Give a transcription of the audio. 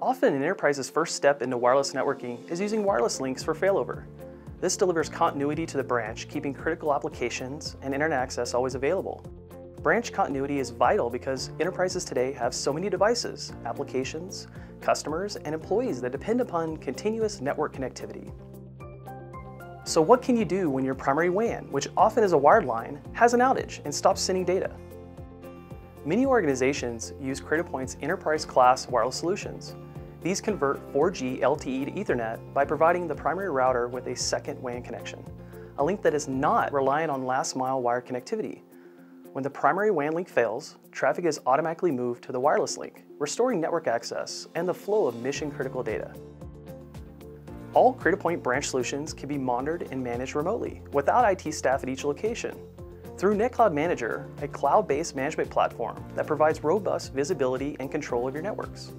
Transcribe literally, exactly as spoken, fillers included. Often an enterprise's first step into wireless networking is using wireless links for failover. This delivers continuity to the branch, keeping critical applications and internet access always available. Branch continuity is vital because enterprises today have so many devices, applications, customers, and employees that depend upon continuous network connectivity. So what can you do when your primary W A N, which often is a wired line, has an outage and stops sending data? Many organizations use Cradlepoint's enterprise-class wireless solutions. These convert four G L T E to Ethernet by providing the primary router with a second W A N connection, a link that is not reliant on last-mile wire connectivity. When the primary W A N link fails, traffic is automatically moved to the wireless link, restoring network access and the flow of mission-critical data. All Cradlepoint branch solutions can be monitored and managed remotely, without I T staff at each location. Through NetCloud Manager, a cloud-based management platform that provides robust visibility and control of your networks.